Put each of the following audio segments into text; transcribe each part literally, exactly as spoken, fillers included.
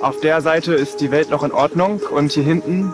Auf der Seite ist die Welt noch in Ordnung und hier hinten,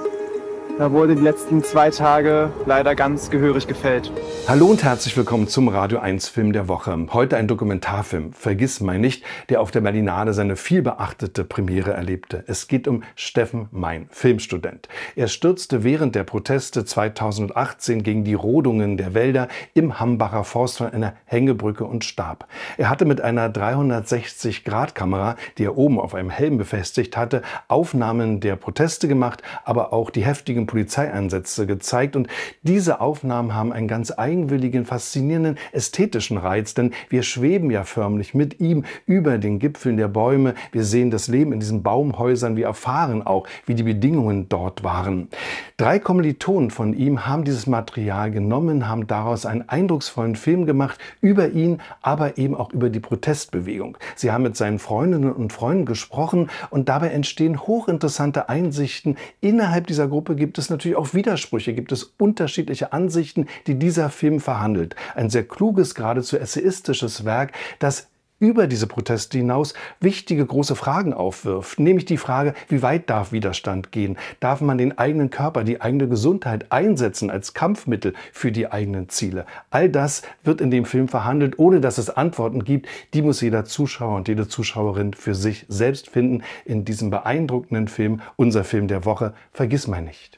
da wurde die letzten zwei Tage leider ganz gehörig gefällt. Hallo und herzlich willkommen zum Radio eins Film der Woche. Heute ein Dokumentarfilm, Vergiss Meyn Nicht, der auf der Berlinale seine vielbeachtete Premiere erlebte. Es geht um Steffen Meyn, Filmstudent. Er stürzte während der Proteste zweitausendachtzehn gegen die Rodungen der Wälder im Hambacher Forst von einer Hängebrücke und starb. Er hatte mit einer dreihundertsechzig Grad Kamera, die er oben auf einem Helm befestigt hatte, Aufnahmen der Proteste gemacht, aber auch die heftigen Polizeieinsätze gezeigt, und diese Aufnahmen haben einen ganz eigenwilligen, faszinierenden ästhetischen Reiz, denn wir schweben ja förmlich mit ihm über den Gipfeln der Bäume. Wir sehen das Leben in diesen Baumhäusern, wir erfahren auch, wie die Bedingungen dort waren. Drei Kommilitonen von ihm haben dieses Material genommen, haben daraus einen eindrucksvollen Film gemacht über ihn, aber eben auch über die Protestbewegung. Sie haben mit seinen Freundinnen und Freunden gesprochen und dabei entstehen hochinteressante Einsichten. Innerhalb dieser Gruppe gibt Gibt es natürlich auch Widersprüche, gibt es unterschiedliche Ansichten, die dieser Film verhandelt. Ein sehr kluges, geradezu essayistisches Werk, das über diese Proteste hinaus wichtige große Fragen aufwirft, nämlich die Frage, wie weit darf Widerstand gehen? Darf man den eigenen Körper, die eigene Gesundheit einsetzen als Kampfmittel für die eigenen Ziele? All das wird in dem Film verhandelt, ohne dass es Antworten gibt. Die muss jeder Zuschauer und jede Zuschauerin für sich selbst finden in diesem beeindruckenden Film, unser Film der Woche, Vergiss Meyn Nicht.